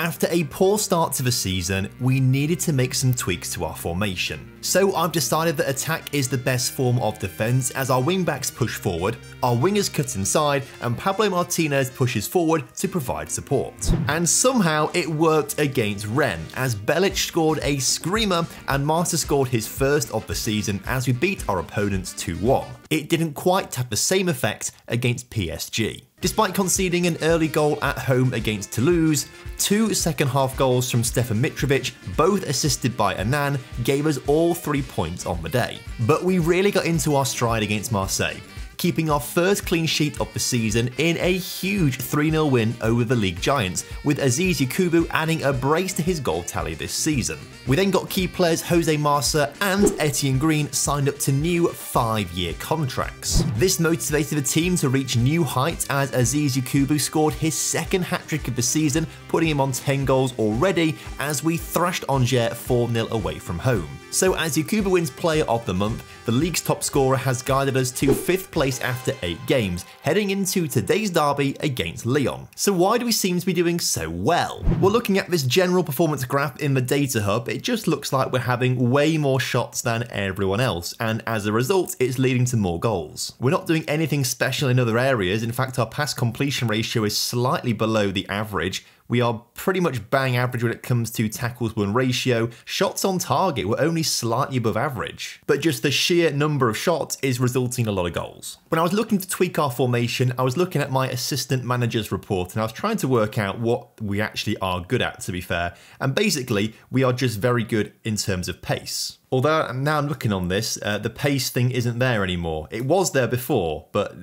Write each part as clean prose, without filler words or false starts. After a poor start to the season, we needed to make some tweaks to our formation. So I've decided that attack is the best form of defence as our wingbacks push forward, our wingers cut inside, and Pablo Martinez pushes forward to provide support. And somehow it worked against Rennes as Belich scored a screamer and Marta scored his first of the season as we beat our opponents 2-1. It didn't quite have the same effect against PSG. Despite conceding an early goal at home against Toulouse, two second-half goals from Stefan Mitrovic, both assisted by Anan, gave us all 3 points on the day. But we really got into our stride against Marseille, keeping our first clean sheet of the season in a huge 3-0 win over the league giants, with Aziz Yakubu adding a brace to his goal tally this season. We then got key players Jose Massa and Etienne Green signed up to new 5-year contracts. This motivated the team to reach new heights as Aziz Yakubu scored his second hat-trick of the season, putting him on 10 goals already as we thrashed Angers 4-0 away from home. So as Yakubu wins Player of the Month, the league's top scorer has guided us to 5th place after 8 games, heading into today's derby against Lyon. So why do we seem to be doing so well? Well, looking at this general performance graph in the data hub, it just looks like we're having way more shots than everyone else, and as a result, it's leading to more goals. We're not doing anything special in other areas. In fact, our pass completion ratio is slightly below the average. We are pretty much bang average when it comes to tackles won ratio. Shots on target were only slightly above average, but just the sheer number of shots is resulting in a lot of goals. When I was looking to tweak our formation, I was looking at my assistant manager's report and I was trying to work out what we actually are good at, to be fair. And basically, we are just very good in terms of pace. Although now I'm looking on this, the pace thing isn't there anymore. It was there before, but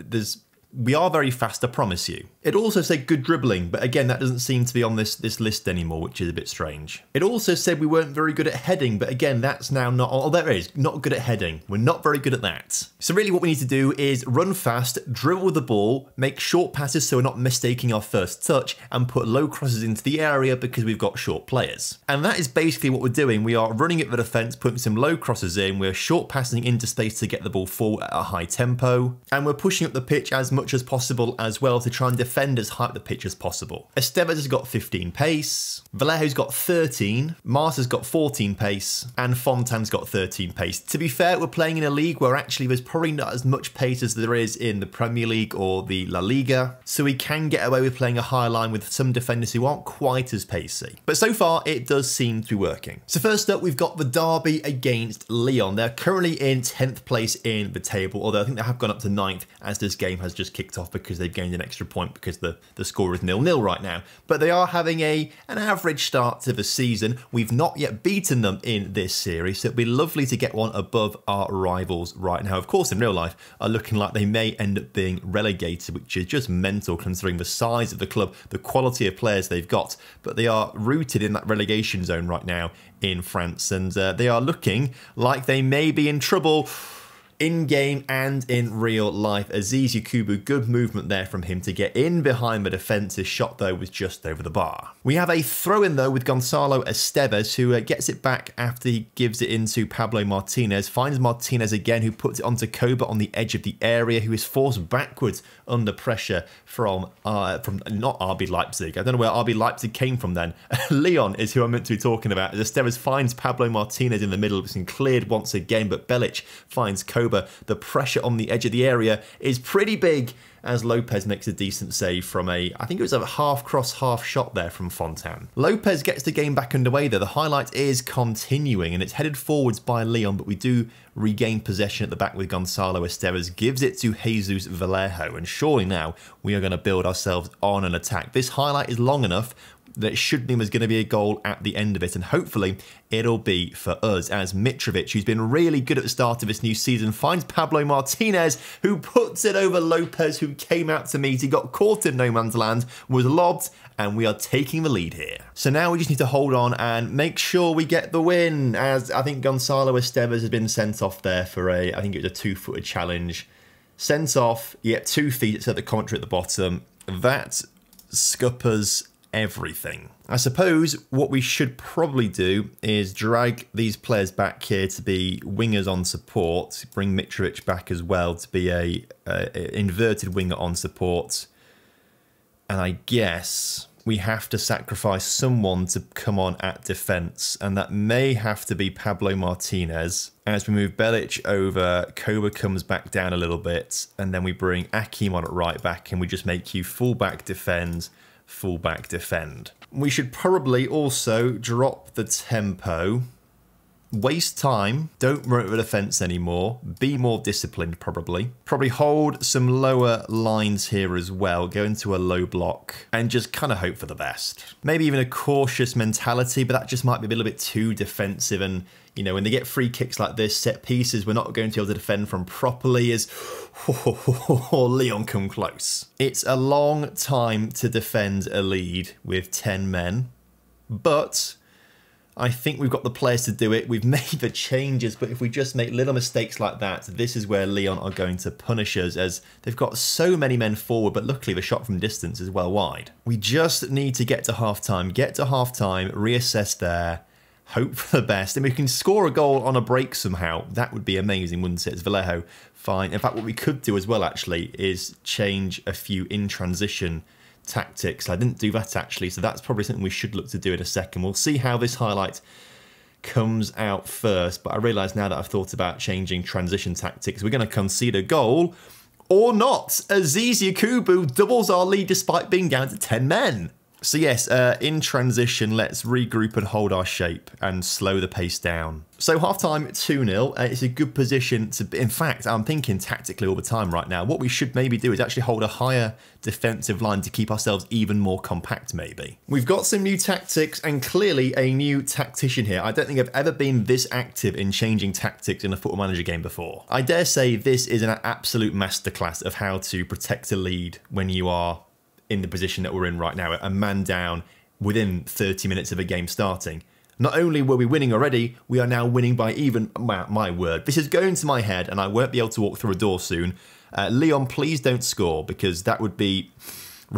we are very fast, I promise you. It also said good dribbling, but again, that doesn't seem to be on this list anymore, which is a bit strange. It also said we weren't very good at heading, but again, that's now not, oh, there it is, not good at heading. We're not very good at that. So really what we need to do is run fast, dribble the ball, make short passes so we're not mistaking our first touch, and put low crosses into the area because we've got short players. And that is basically what we're doing. We are running at the defense, putting some low crosses in, we're short passing into space to get the ball forward at a high tempo, and we're pushing up the pitch as much as possible as well to try and defend as high up the pitch as possible. Estevez has got 15 pace, Vallejo's got 13, Marta's got 14 pace, and Fontan's got 13 pace. To be fair, we're playing in a league where actually there's probably not as much pace as there is in the Premier League or the La Liga, so we can get away with playing a high line with some defenders who aren't quite as pacey. But so far, it does seem to be working. So first up, we've got the derby against Lyon. They're currently in 10th place in the table, although I think they have gone up to 9th as this game has just kicked off because they've gained an extra point because the score is 0-0 right now. But they are having an average start to the season. We've not yet beaten them in this series, so it'd be lovely to get one above our rivals right now. Of course, in real life, are looking like they may end up being relegated, which is just mental considering the size of the club, the quality of players they've got. But they are rooted in that relegation zone right now in France, and they are looking like they may be in trouble in-game and in real life. Aziz Yakubu, good movement there from him to get in behind the defence. His shot, though, was just over the bar. We have a throw-in, though, with Gonzalo Estevez, who gets it back after he gives it into Pablo Martinez. Finds Martinez again, who puts it onto Koba on the edge of the area, who is forced backwards under pressure from not RB Leipzig. I don't know where RB Leipzig came from then. Lyon is who I'm meant to be talking about. Estevez finds Pablo Martinez in the middle. It's been cleared once again, but Belich finds Koba. The pressure on the edge of the area is pretty big as Lopez makes a decent save from I think it was a half cross, half shot there from Fontan. Lopez gets the game back underway though. The highlight is continuing and it's headed forwards by Lyon, but we do regain possession at the back with Gonzalo Estevez, gives it to Jesus Vallejo, and surely now we are going to build ourselves on an attack. This highlight is long enough that it should mean there's going to be a goal at the end of it, and hopefully it'll be for us as Mitrovic, who's been really good at the start of this new season, finds Pablo Martinez, who puts it over Lopez, who came out to meet. He got caught in no man's land, was lobbed, and we are taking the lead here. So now we just need to hold on and make sure we get the win, as I think Gonzalo Estevez has been sent off there for I think it was a two-footed challenge. Sent off, yet 2 feet, it's at the commentary at the bottom. That scuppers everything. I suppose what we should probably do is drag these players back here to be wingers on support, bring Mitrovic back as well to be a inverted winger on support, and I guess we have to sacrifice someone to come on at defence, and that may have to be Pablo Martinez. As we move Belich over, Koba comes back down a little bit, and then we bring Akim on at right back, and we just make you full-back defend, full-back defend. We should probably also drop the tempo, waste time, don't run over the fence anymore, be more disciplined probably. Probably hold some lower lines here as well, go into a low block and just kind of hope for the best. Maybe even a cautious mentality, but that just might be a little bit too defensive, and you know, when they get free kicks like this, set pieces, we're not going to be able to defend from properly as Leon come close. It's a long time to defend a lead with 10 men, but I think we've got the players to do it. We've made the changes, but if we just make little mistakes like that, this is where Leon are going to punish us, as they've got so many men forward, but luckily the shot from distance is well wide. We just need to get to half-time, reassess there, hope for the best. And we can score a goal on a break somehow. That would be amazing, wouldn't it? It's Vallejo. Fine. In fact, what we could do as well, actually, is change a few in-transition tactics. I didn't do that actually, so that's probably something we should look to do in a second. We'll see how this highlight comes out first, but I realise now that I've thought about changing transition tactics, we're going to concede a goal or not. Aziz Yakubu doubles our lead despite being down to 10 men. So yes, in transition, let's regroup and hold our shape and slow the pace down. So half-time 2-0, it's a good position to be. In fact, I'm thinking tactically all the time right now. What we should maybe do is actually hold a higher defensive line to keep ourselves even more compact maybe. We've got some new tactics and clearly a new tactician here. I don't think I've ever been this active in changing tactics in a Football Manager game before. I dare say this is an absolute masterclass of how to protect a lead when you are in the position that we're in right now, a man down within 30 minutes of a game starting. Not only were we winning already, we are now winning by even, my word, this is going to my head and I won't be able to walk through a door soon. Leon, please don't score, because that would be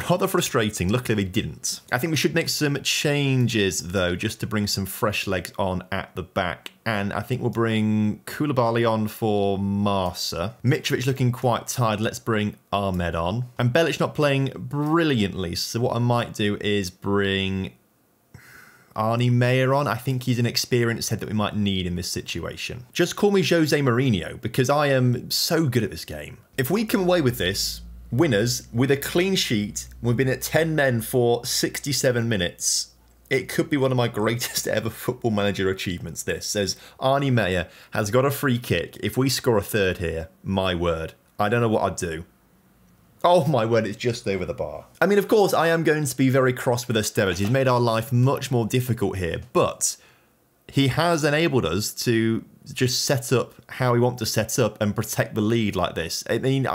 rather frustrating. Luckily they didn't. I think we should make some changes though, just to bring some fresh legs on at the back. And I think we'll bring Koulibaly on for Marta. Mitrovic looking quite tired. Let's bring Ahmed on. And Belich not playing brilliantly. So what I might do is bring Arnie Meyer on. I think he's an experienced head that we might need in this situation. Just call me Jose Mourinho, because I am so good at this game. If we come away with this, winners with a clean sheet, we've been at 10 men for 67 minutes. It could be one of my greatest ever Football Manager achievements, this, as Arnie Meyer has got a free kick. If we score a third here, my word, I don't know what I'd do. Oh my word, it's just over the bar. I mean, of course, I am going to be very cross with Esteras. He's made our life much more difficult here, but he has enabled us to just set up how we want to set up and protect the lead like this. I mean,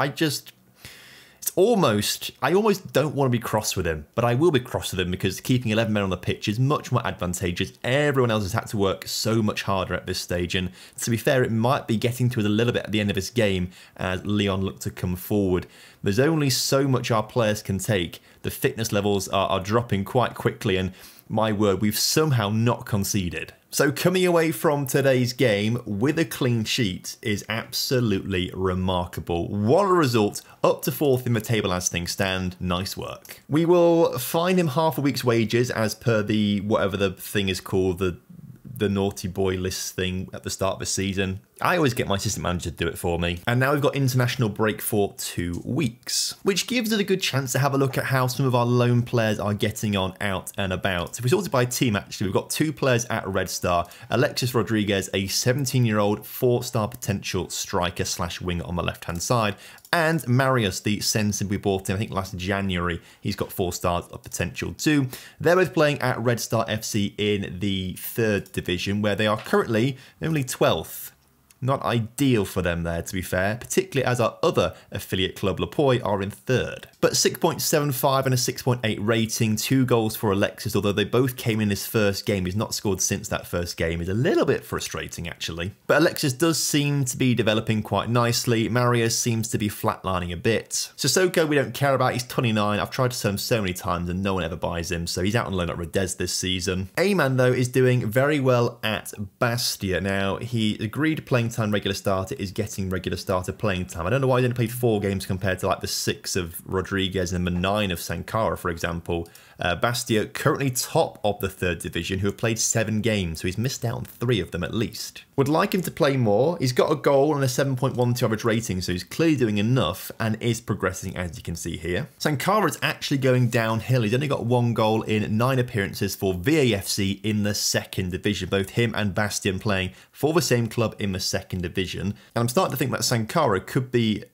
it's almost, I almost don't want to be cross with him, but I will be cross with him because keeping 11 men on the pitch is much more advantageous. Everyone else has had to work so much harder at this stage, and to be fair, it might be getting to us a little bit at the end of this game as Leon look to come forward. There's only so much our players can take. The fitness levels are dropping quite quickly, and my word, we've somehow not conceded. So coming away from today's game with a clean sheet is absolutely remarkable. What a result, up to 4th in the table as things stand. Nice work. We will fine him half a week's wages as per the, whatever the thing is called, the naughty boy list thing at the start of the season. I always get my assistant manager to do it for me. And now we've got international break for 2 weeks, which gives us a good chance to have a look at how some of our loan players are getting on out and about. If we sorted by team, actually, we've got 2 players at Red Star. Alexis Rodriguez, a 17-year-old 4-star potential striker slash winger on the left-hand side. And Marius, the Sensen we bought in, I think, last January. He's got 4 stars of potential too. They're both playing at Red Star FC in the 3rd division, where they are currently only 12th. Not ideal for them there, to be fair, particularly as our other affiliate club, La Poi, are in 3rd. But 6.75 and a 6.8 rating, 2 goals for Alexis, although they both came in his first game. He's not scored since that first game. It's a little bit frustrating, actually. But Alexis does seem to be developing quite nicely. Marius seems to be flatlining a bit. Sissoko, we don't care about. He's 29. I've tried to sell him so many times and no one ever buys him, so he's out on loan at Rodez this season. Aman, though, is doing very well at Bastia. Now, he agreed playing time regular starter is getting regular starter playing time. I don't know why he's only played 4 games compared to like the 6 of Rodriguez and the 9 of Sankara, for example. Bastia currently top of the third division, who have played 7 games, so he's missed out on 3 of them at least. Would like him to play more. He's got a goal and a 7.12 average rating, so he's clearly doing enough and is progressing, as you can see here. Sankara's actually going downhill. He's only got 1 goal in 9 appearances for VAFC in the second division, both him and Bastien playing for the same club in the second division. And I'm starting to think that Sankara could be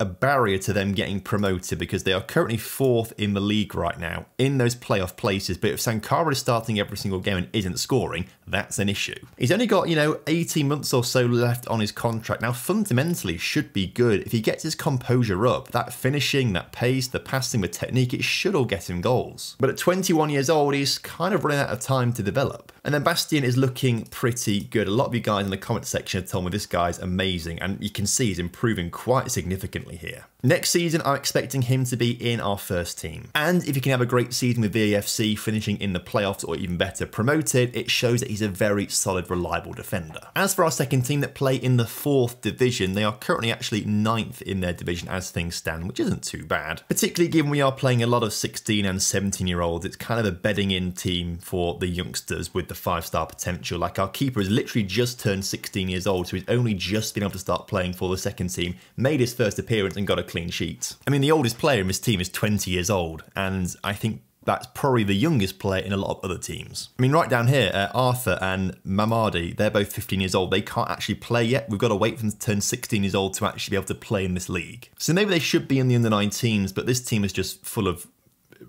a barrier to them getting promoted, because they are currently 4th in the league right now in those playoff places. But if Sankara is starting every single game and isn't scoring, that's an issue. He's only got, 18 months or so left on his contract. Now, fundamentally should be good. If he gets his composure up, that finishing, that pace, the passing, the technique, it should all get him goals. But at 21 years old, he's kind of running out of time to develop. And then Bastien is looking pretty good. A lot of you guys in the comment section have told me this guy's amazing, and you can see he's improving quite significantly here. Next season, I'm expecting him to be in our first team. And if he can have a great season with VAFC, finishing in the playoffs or even better, promoted, it shows that he's a very solid, reliable defender. As for our second team that play in the 4th division, they are currently actually 9th in their division as things stand, which isn't too bad. Particularly given we are playing a lot of 16 and 17-year-olds, it's kind of a bedding in team for the youngsters with the 5-star potential. Like, our keeper has literally just turned 16 years old, so he's only just been able to start playing for the second team, made his first appearance and got a clean sheet. I mean, the oldest player in this team is 20 years old, and I think that's probably the youngest player in a lot of other teams. I mean, right down here, Arthur and Mamadi, they're both 15 years old. They can't actually play yet. We've got to wait for them to turn 16 years old to actually be able to play in this league. So maybe they should be in the under-19s, but this team is just full of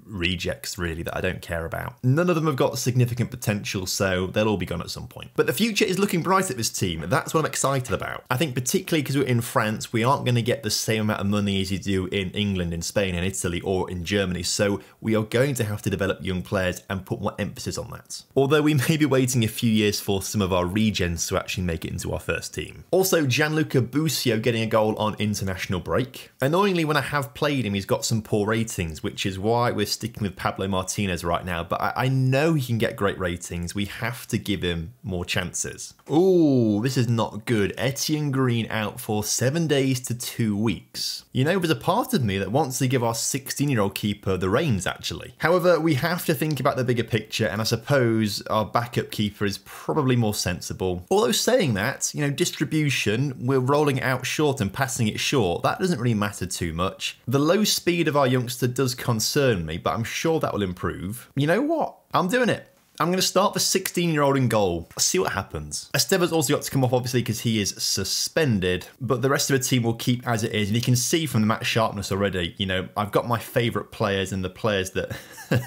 rejects, really, that I don't care about. None of them have got significant potential, so they'll all be gone at some point. But the future is looking bright at this team. That's what I'm excited about. I think particularly because we're in France, we aren't going to get the same amount of money as you do in England, in Spain, in Italy, or in Germany. So we are going to have to develop young players and put more emphasis on that. Although we may be waiting a few years for some of our regens to actually make it into our first team. Also, Gianluca Busio getting a goal on international break. Annoyingly, when I have played him, he's got some poor ratings, which is why we're sticking with Pablo Martinez right now, but I know he can get great ratings. We have to give him more chances. Ooh, this is not good. Etienne Green out for 7 days to 2 weeks. You know, there's a part of me that wants to give our 16-year-old keeper the reins, actually. However, we have to think about the bigger picture, and I suppose our backup keeper is probably more sensible. Although saying that, distribution, we're rolling it out short and passing it short. That doesn't really matter too much. The low speed of our youngster does concern me, but I'm sure that will improve. You know what? I'm doing it. I'm going to start the 16-year-old in goal. Let's see what happens. Estevez also got to come off, obviously, because he is suspended, but the rest of the team will keep as it is. And you can see from the match sharpness already, I've got my favourite players and the players that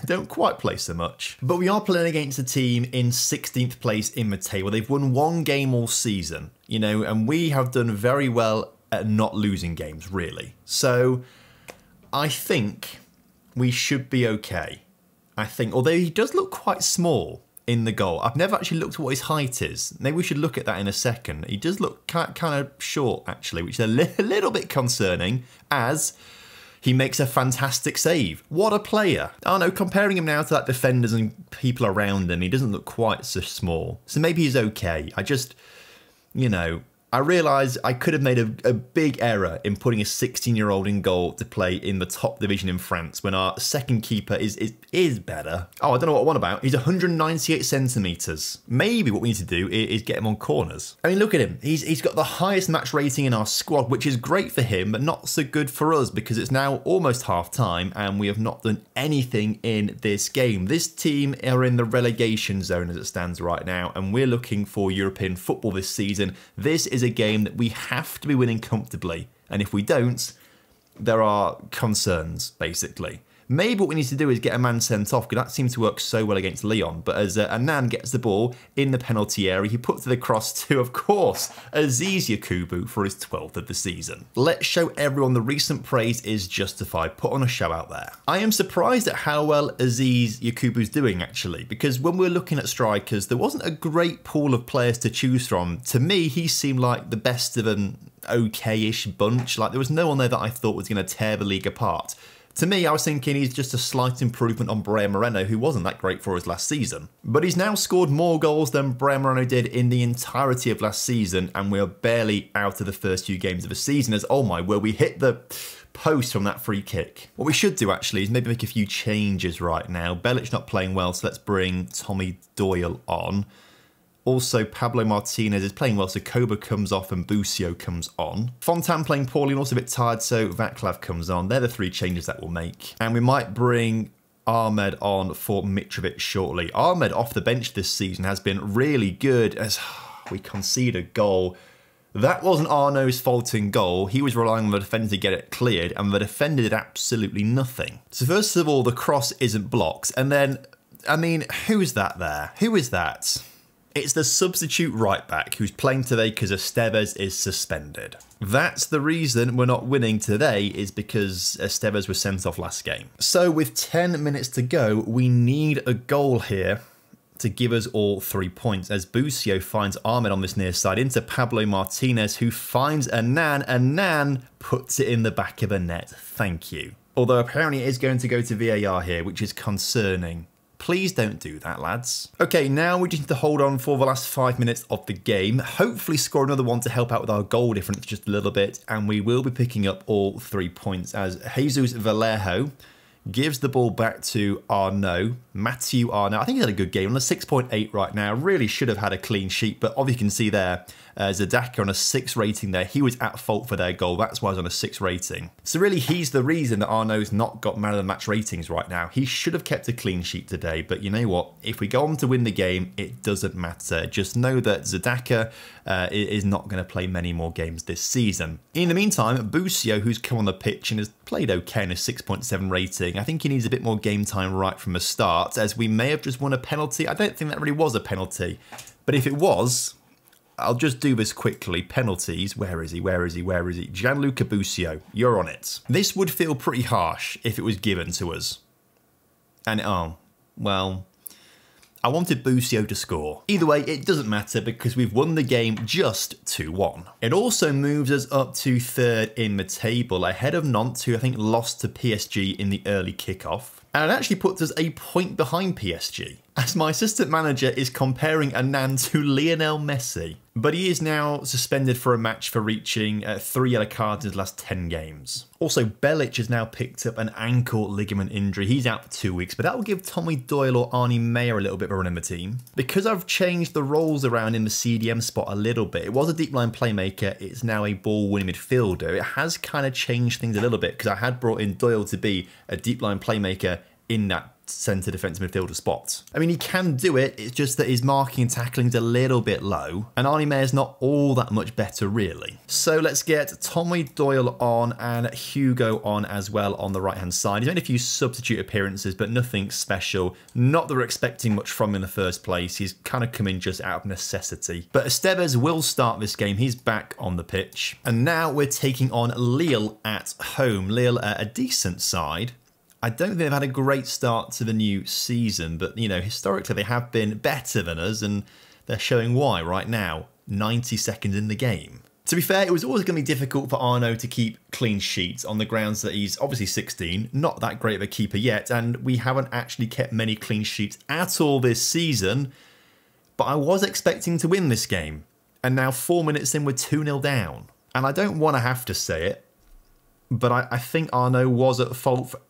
don't quite play so much. But we are playing against a team in 16th place in the table. They've won 1 game all season, and we have done very well at not losing games, really. So I think we should be okay, I think. Although he does look quite small in the goal. I've never actually looked at what his height is. Maybe we should look at that in a second. He does look kind of short, actually, which is a little bit concerning, as he makes a fantastic save. What a player. I know, comparing him now to like defenders and people around him, he doesn't look quite so small. So maybe he's okay. I just, I realised I could have made a big error in putting a 16-year-old in goal to play in the top division in France when our second keeper is better. Oh, I don't know what I want about. He's 198 centimetres. Maybe what we need to do is get him on corners. I mean, look at him. He's got the highest match rating in our squad, which is great for him, but not so good for us, because it's now almost half-time and we have not done anything in this game. This team are in the relegation zone as it stands right now, and we're looking for European football this season. This is a game that we have to be winning comfortably, and if we don't, there are concerns, basically. Maybe what we need to do is get a man sent off, because that seemed to work so well against Lyon. But as Anan gets the ball in the penalty area, he puts the cross to, of course, Aziz Yakubu for his 12th of the season. Let's show everyone the recent praise is justified. Put on a show out there. I am surprised at how well Aziz Yakubu's doing, actually, because when we're looking at strikers, there wasn't a great pool of players to choose from. To me, he seemed like the best of an okay-ish bunch. Like, there was no one there that I thought was going to tear the league apart. To me, I was thinking he's just a slight improvement on Brian Moreno, who wasn't that great for us last season. But he's now scored more goals than Brian Moreno did in the entirety of last season, and we are barely out of the first few games of the season as, oh my word, we hit the post from that free kick. What we should do actually is maybe make a few changes right now. Belich not playing well, so let's bring Tommy Doyle on. Also, Pablo Martinez is playing well, so Koba comes off and Busio comes on. Fontan playing poorly and also a bit tired, so Vaclav comes on. They're the three changes that we'll make. And we might bring Ahmed on for Mitrovic shortly. Ahmed off the bench this season has been really good as we concede a goal. That wasn't Arno's fault in goal. He was relying on the defender to get it cleared, and the defender did absolutely nothing. So first of all, the cross isn't blocked. And then, I mean, who's that there? Who is that? It's the substitute right back who's playing today because Estevez is suspended. That's the reason we're not winning today, is because Estevez was sent off last game. So with 10 minutes to go, we need a goal here to give us all 3 points, as Busio finds Ahmed on this near side into Pablo Martinez, who finds Anan. Anan puts it in the back of the net. Thank you. Although apparently it is going to go to VAR here, which is concerning. Please don't do that, lads. Okay, now we just need to hold on for the last 5 minutes of the game. Hopefully score another one to help out with our goal difference just a little bit, and we will be picking up all 3 points as Jesus Vallejo gives the ball back to Arnaud. Mathieu Arnaud, I think he's had a good game on a 6.8 right now. Really should have had a clean sheet, but obviously you can see there, Zadaka on a 6 rating there. He was at fault for their goal. That's why he's on a 6 rating. So really, he's the reason that Arnaud's not got man of the match ratings right now. He should have kept a clean sheet today, but you know what? If we go on to win the game, it doesn't matter. Just know that Zadaka is not going to play many more games this season. In the meantime, Busio, who's come on the pitch and has played okay in a 6.7 rating, I think he needs a bit more game time right from the start, as we may have just won a penalty. I don't think that really was a penalty, but if it was, I'll just do this quickly. Penalties. Where is he? Where is he? Where is he? Gianluca Busio, you're on it. This would feel pretty harsh if it was given to us. And, oh, well, I wanted Busio to score. Either way, it doesn't matter because we've won the game just 2-1. It also moves us up to third in the table, ahead of Nantes, who I think lost to PSG in the early kickoff. And it actually puts us a point behind PSG, as my assistant manager is comparing Anan to Lionel Messi. But he is now suspended for a match for reaching 3 yellow cards in his last 10 games. Also, Belich has now picked up an ankle ligament injury. He's out for 2 weeks, but that will give Tommy Doyle or Arnie Meyer a little bit of a run in the team. Because I've changed the roles around in the CDM spot a little bit, it was a deep line playmaker, it's now a ball-winning midfielder. It has kind of changed things a little bit because I had brought in Doyle to be a deep line playmaker in that centre defensive midfielder spot. I mean, he can do it, it's just that his marking and tackling's a little bit low, and Arnie Meyer's not all that much better, really. So let's get Tommy Doyle on and Hugo on as well on the right-hand side. He's made a few substitute appearances, but nothing special. Not that we're expecting much from him in the first place. He's kind of come in just out of necessity. But Estevez will start this game. He's back on the pitch. And now we're taking on Lille at home. Lille are a decent side. I don't think they've had a great start to the new season, but, you know, historically they have been better than us, and they're showing why right now, 90 seconds in the game. To be fair, it was always going to be difficult for Arnaud to keep clean sheets on the grounds that he's obviously 16, not that great of a keeper yet, and we haven't actually kept many clean sheets at all this season, but I was expecting to win this game, and now 4 minutes in, we're 2-0 down. And I don't want to have to say it, but I think Arnaud was at fault for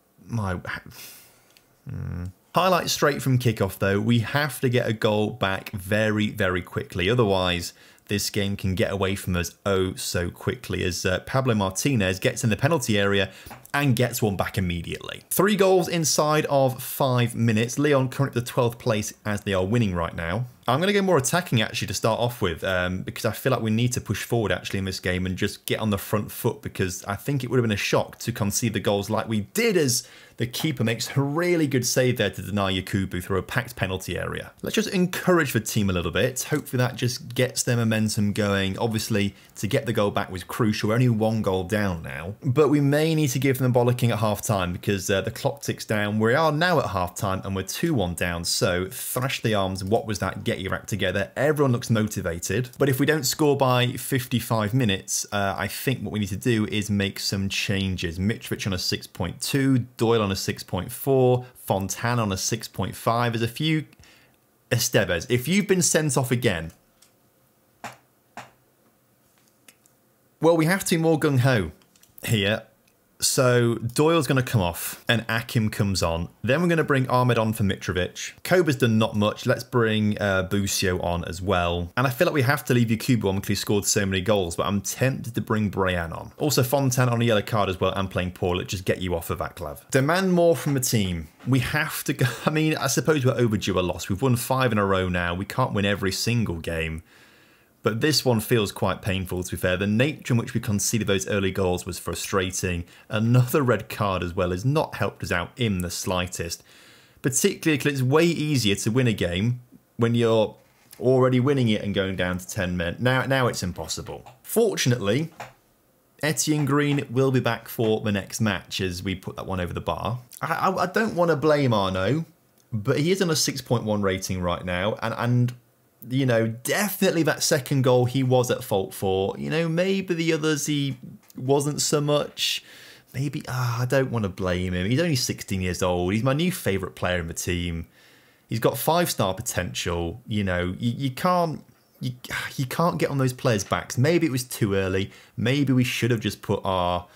Highlight straight from kickoff, though. We have to get a goal back very, very quickly. Otherwise, this game can get away from us oh so quickly, as Pablo Martinez gets in the penalty area and gets one back immediately. 3 goals inside of 5 minutes. Lyon currently the 12th place as they are winning right now. I'm going to go more attacking actually to start off with because I feel like we need to push forward actually in this game and just get on the front foot, because I think it would have been a shock to concede the goals like we did, as The keeper makes a really good save there to deny Yakubu through a packed penalty area. Let's just encourage the team a little bit. Hopefully that just gets their momentum going. Obviously, to get the goal back was crucial. We're only one goal down now. But we may need to give them a bollocking at half-time because the clock ticks down. We are now at half-time and we're 2-1 down. So thrash the arms. What was that? Get your act together. Everyone looks motivated. But if we don't score by 55 minutes, I think what we need to do is make some changes. Mitrovic on a 6.2, Doyle on a 6.4, Fontan on a 6.5. There's a few. Estevez, if you've been sent off again, well, we have to be more gung-ho here. So Doyle's going to come off and Akim comes on. Then we're going to bring Ahmed on for Mitrovic. Koba's done not much. Let's bring Busio on as well. And I feel like we have to leave Yakubu on because he scored so many goals, but I'm tempted to bring Brian on. Also Fontan on a yellow card as well and playing poorly. Just get you off of Vaclav. Demand more from the team. We have to go. I mean, I suppose we're overdue a loss. We've won 5 in a row now. We can't win every single game. But this one feels quite painful, to be fair. The nature in which we conceded those early goals was frustrating. Another red card as well has not helped us out in the slightest. Particularly because it's way easier to win a game when you're already winning it and going down to 10 men. Now it's impossible. Fortunately, Etienne Green will be back for the next match as we put that one over the bar. I don't want to blame Arno, but he is on a 6.1 rating right now and you know, definitely that second goal he was at fault for. You know, maybe the others he wasn't so much. Maybe, I don't want to blame him. He's only 16 years old. He's my new favourite player in the team. He's got 5-star potential. You know, you can't get on those players' backs. Maybe it was too early. Maybe we should have just put our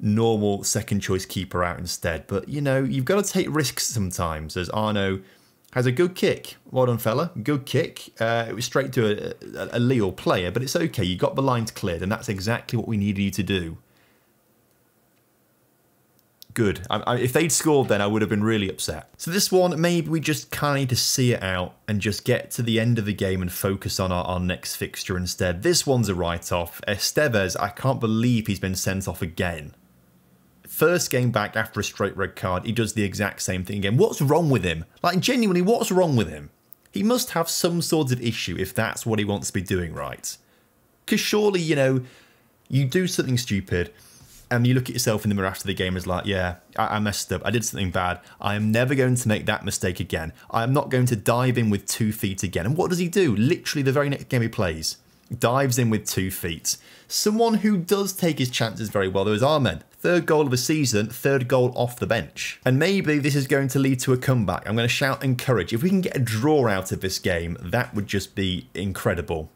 normal second-choice keeper out instead. But, you know, you've got to take risks sometimes, as Arno has a good kick. Well done, fella. Good kick. It was straight to a Lille player, but it's okay. You got the lines cleared, and that's exactly what we needed you to do. Good. If they'd scored then, I would have been really upset. So this one, maybe we just kind of need to see it out and just get to the end of the game and focus on our next fixture instead. This one's a write-off. Estevez, I can't believe he's been sent off again. First game back after a straight red card, he does the exact same thing again. What's wrong with him? Like, genuinely, what's wrong with him? He must have some sort of issue if that's what he wants to be doing, right? Because surely, you know, you do something stupid and you look at yourself in the mirror after the game as like, yeah, I messed up. I did something bad. I am never going to make that mistake again. I am not going to dive in with 2 feet again. And what does he do? Literally the very next game he plays, dives in with 2 feet. Someone who does take his chances very well, though, is Ahmed. Third goal of the season, third goal off the bench. And maybe this is going to lead to a comeback. I'm going to shout encourage. If we can get a draw out of this game, that would just be incredible.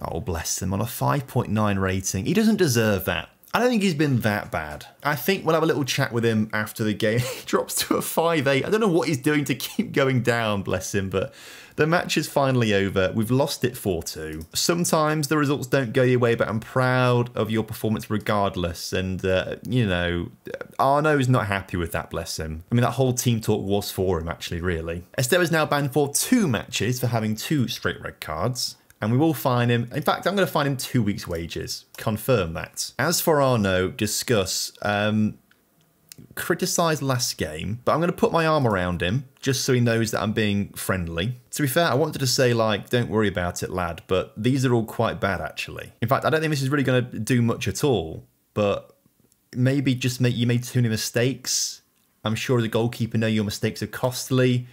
Oh, bless him, on a 5.9 rating. He doesn't deserve that. I don't think he's been that bad. I think we'll have a little chat with him after the game. He drops to a 5.8. I don't know what he's doing to keep going down, bless him, but the match is finally over. We've lost it 4-2. Sometimes the results don't go your way, but I'm proud of your performance regardless. And, you know, Arno's not happy with that, bless him. I mean, that whole team talk was for him, actually, really. Estevez is now banned for 2 matches for having 2 straight red cards. And we will fine him. In fact, I'm going to fine him 2 weeks' wages. Confirm that. As for Arno, discuss. Criticised last game, but I'm going to put my arm around him just so he knows that I'm being friendly. To be fair, I wanted to say, like, don't worry about it, lad, but these are all quite bad, actually. In fact, I don't think this is really going to do much at all, but maybe just you made too many mistakes. I'm sure as a goalkeeper, know your mistakes are costly.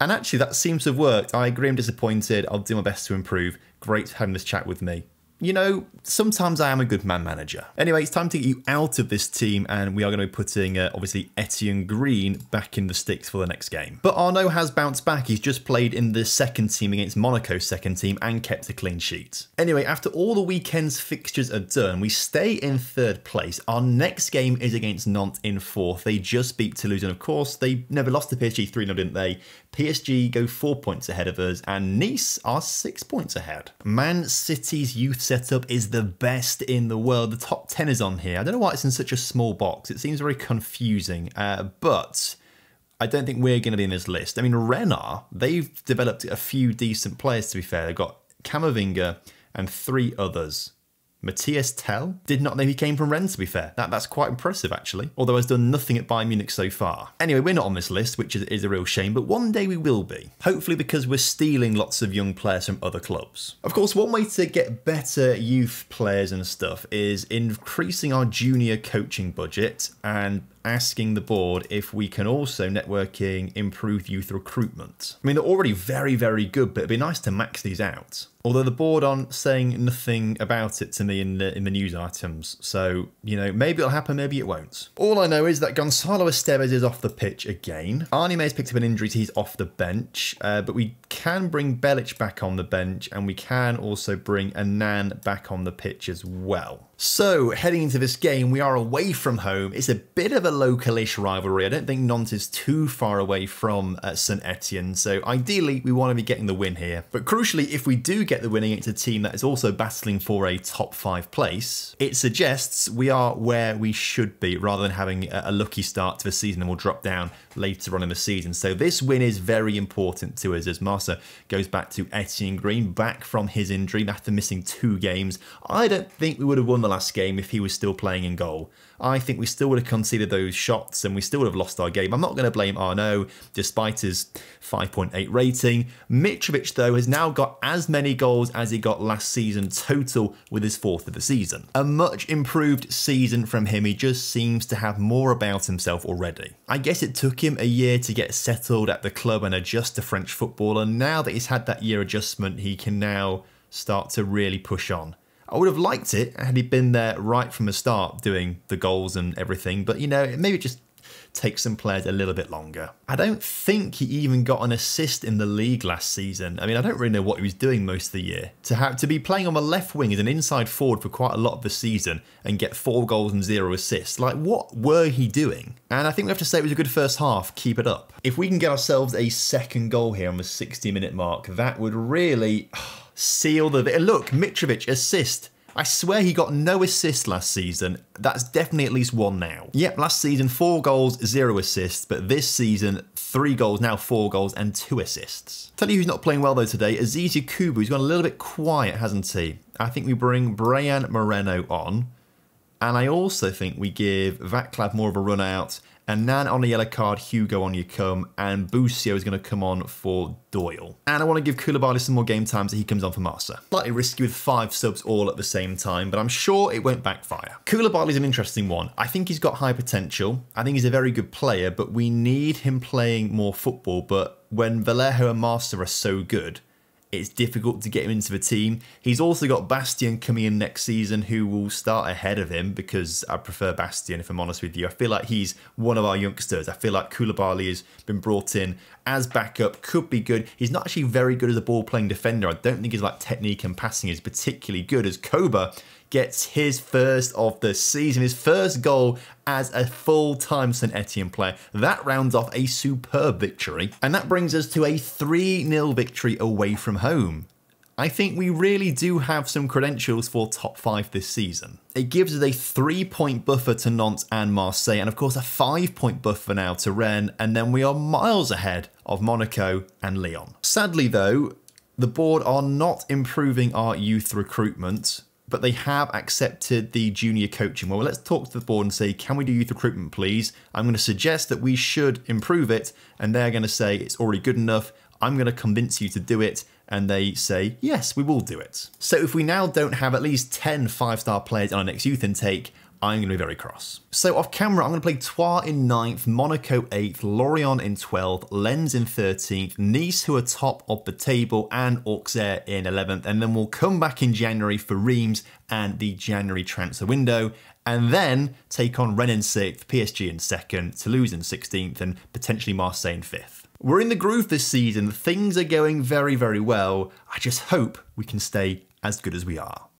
And actually, that seems to have worked. I agree, I'm disappointed. I'll do my best to improve. Great having this chat with me. You know, sometimes I am a good man manager. Anyway, it's time to get you out of this team and we are going to be putting, obviously, Etienne Green back in the sticks for the next game. But Arno has bounced back. He's just played in the second team against Monaco's second team and kept a clean sheet. Anyway, after all the weekend's fixtures are done, we stay in 3rd place. Our next game is against Nantes in 4th. They just beat Toulouse and, of course, they never lost to PSG 3-0, didn't they? PSG go 4 points ahead of us and Nice are 6 points ahead. Man City's youth setup is the best in the world. The top 10 is on here. I don't know why it's in such a small box. It seems very confusing, but I don't think we're going to be in this list. I mean, Rennes are. They've developed a few decent players, to be fair. They've got Camavinga and 3 others. Matthias Tell? Did not know he came from Rennes, to be fair. That's quite impressive, actually. Although has done nothing at Bayern Munich so far. Anyway, we're not on this list, which is a real shame, but one day we will be. Hopefully because we're stealing lots of young players from other clubs. Of course, one way to get better youth players and stuff is increasing our junior coaching budget and asking the board if we can also networking improve youth recruitment. I mean, they're already very, very good, but it'd be nice to max these out. Although the board aren't saying nothing about it to me in the news items. So, you know, maybe it'll happen, maybe it won't. All I know is that Gonzalo Estevez is off the pitch again. Arnie Meyer has picked up an injury, so he's off the bench. But we can bring Belich back on the bench, and we can also bring Anan back on the pitch as well. So, heading into this game, we are away from home. It's a bit of a localish rivalry. I don't think Nantes is too far away from St. Etienne, so ideally we want to be getting the win here. But crucially, if we do get the win against a team that is also battling for a top 5 place, it suggests we are where we should be, rather than having a lucky start to the season and we'll drop down later on in the season. So this win is very important to us, as Marta goes back to Etienne Green, back from his injury after missing 2 games. I don't think we would have won the last game if he was still playing in goal. I think we still would have conceded those shots and we still would have lost our game. I'm not going to blame Arnaud, despite his 5.8 rating. Mitrovic, though, has now got as many goals as he got last season total with his 4th of the season. A much improved season from him. He just seems to have more about himself already. I guess it took him a year to get settled at the club and adjust to French football, and now that he's had that year adjustment, he can now start to really push on. I would have liked it had he been there right from the start doing the goals and everything, but, you know, maybe just take some players a little bit longer. I don't think he even got an assist in the league last season. I mean, I don't really know what he was doing most of the year. To be playing on the left wing as an inside forward for quite a lot of the season and get 4 goals and 0 assists, like, what were he doing? And I think we have to say it was a good first half. Keep it up. If we can get ourselves a second goal here on the 60-minute mark, that would really seal the... Look, Mitrovic, assist. I swear he got no assists last season. That's definitely at least 1 now. Yep, last season 4 goals, 0 assists, but this season 3 goals, now 4 goals and 2 assists. Tell you who's not playing well though today, Aziz Yakubu. He's gone a little bit quiet, hasn't he? I think we bring Brian Moreno on, and I also think we give Vaclav more of a run out, and Nan on a yellow card, Hugo on your come, and Busio is going to come on for Doyle. And I want to give Koulibaly some more game time, so he comes on for Marta. Slightly risky with 5 subs all at the same time, but I'm sure it won't backfire. Koulibaly's an interesting one. I think he's got high potential. I think he's a very good player, but we need him playing more football. But when Vallejo and Marta are so good, it's difficult to get him into the team. He's also got Bastien coming in next season, who will start ahead of him, because I prefer Bastien, if I'm honest with you. I feel like he's one of our youngsters. I feel like Koulibaly has been brought in as backup, could be good. He's not actually very good as a ball-playing defender. I don't think his like technique and passing is particularly good, as Koba gets his 1st of the season, his 1st goal as a full-time St. Etienne player. That rounds off a superb victory. And that brings us to a 3-0 victory away from home. I think we really do have some credentials for top 5 this season. It gives us a 3-point buffer to Nantes and Marseille, and of course a 5-point buffer now to Rennes, and then we are miles ahead of Monaco and Lyon. Sadly though, the board are not improving our youth recruitment, but they have accepted the junior coaching. Well, let's talk to the board and say, can we do youth recruitment, please? I'm going to suggest that we should improve it, and they're going to say it's already good enough. I'm going to convince you to do it, and they say, yes, we will do it. So if we now don't have at least 10 5-star players on our next youth intake, I'm going to be very cross. So off camera, I'm going to play Troyes in 9th, Monaco 8th, Lorient in 12th, Lens in 13th, Nice, who are top of the table, and Auxerre in 11th. And then we'll come back in January for Reims and the January transfer window, and then take on Rennes in 6th, PSG in 2nd, Toulouse in 16th, and potentially Marseille in 5th. We're in the groove this season. Things are going very, very well. I just hope we can stay as good as we are.